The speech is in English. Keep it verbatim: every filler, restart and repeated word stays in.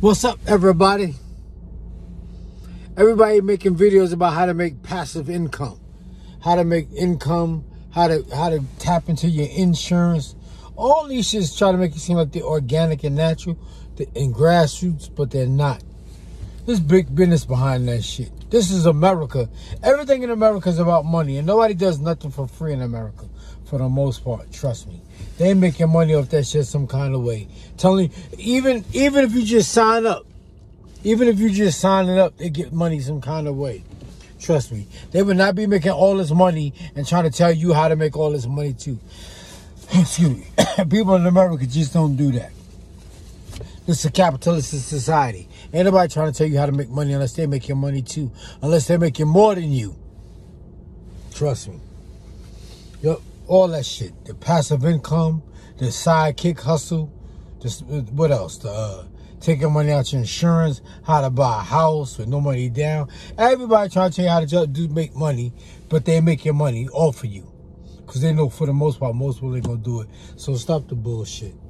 What's up, everybody? Everybody making videos about how to make passive income, how to make income, how to how to tap into your insurance. All these shits try to make it seem like they're organic and natural and grassroots, but they're not. There's big business behind that shit. This is America. Everything in America is about money, and nobody does nothing for free in America, for the most part. Trust me. They making money off that shit some kind of way. Telling even even if you just sign up, even if you just sign it up, they get money some kind of way. Trust me. They would not be making all this money and trying to tell you how to make all this money too. Excuse me. People in America just don't do that. This is a capitalist society. Ain't nobody trying to tell you how to make money unless they make your money too. Unless they make you more than you. Trust me. Yup. All that shit, the passive income, the sidekick hustle, just what else? The uh, taking money out your insurance, how to buy a house with no money down. Everybody trying to tell you how to do make money, but they make your money all for you, because they know for the most part most people ain't gonna do it. So stop the bullshit.